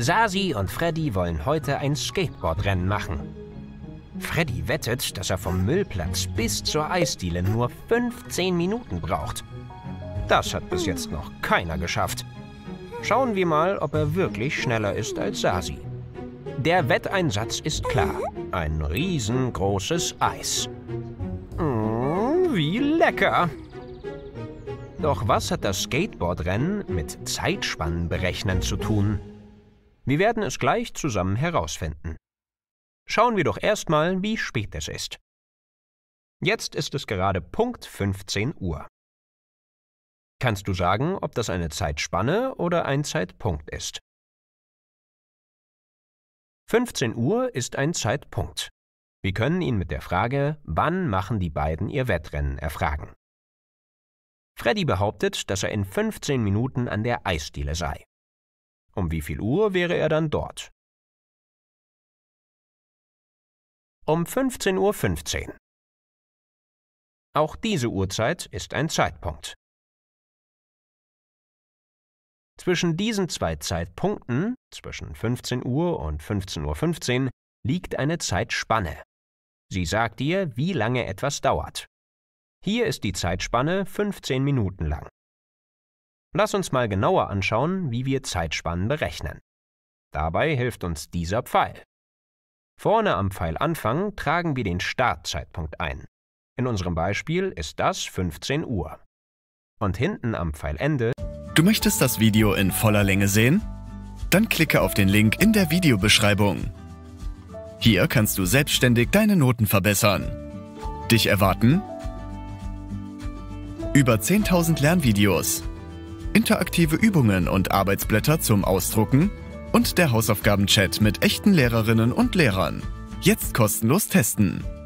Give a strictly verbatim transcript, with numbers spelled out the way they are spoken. Sasi und Freddy wollen heute ein Skateboardrennen machen. Freddy wettet, dass er vom Müllplatz bis zur Eisdiele nur fünfzehn Minuten braucht. Das hat bis jetzt noch keiner geschafft. Schauen wir mal, ob er wirklich schneller ist als Sasi. Der Wetteinsatz ist klar. Ein riesengroßes Eis. Mmh, wie lecker! Doch was hat das Skateboardrennen mit Zeitspannen berechnen zu tun? Wir werden es gleich zusammen herausfinden. Schauen wir doch erstmal, wie spät es ist. Jetzt ist es gerade Punkt fünfzehn Uhr. Kannst du sagen, ob das eine Zeitspanne oder ein Zeitpunkt ist? fünfzehn Uhr ist ein Zeitpunkt. Wir können ihn mit der Frage, wann machen die beiden ihr Wettrennen, erfragen. Freddy behauptet, dass er in fünfzehn Minuten an der Eisdiele sei. Um wie viel Uhr wäre er dann dort? Um fünfzehn Uhr fünfzehn. Auch diese Uhrzeit ist ein Zeitpunkt. Zwischen diesen zwei Zeitpunkten, zwischen fünfzehn Uhr und fünfzehn Uhr fünfzehn, liegt eine Zeitspanne. Sie sagt dir, wie lange etwas dauert. Hier ist die Zeitspanne fünfzehn Minuten lang. Lass uns mal genauer anschauen, wie wir Zeitspannen berechnen. Dabei hilft uns dieser Pfeil. Vorne am Pfeilanfang tragen wir den Startzeitpunkt ein. In unserem Beispiel ist das fünfzehn Uhr. Und hinten am Pfeilende... Du möchtest das Video in voller Länge sehen? Dann klicke auf den Link in der Videobeschreibung. Hier kannst du selbstständig deine Noten verbessern. Dich erwarten über zehntausend Lernvideos, interaktive Übungen und Arbeitsblätter zum Ausdrucken und der Hausaufgaben-Chat mit echten Lehrerinnen und Lehrern. Jetzt kostenlos testen!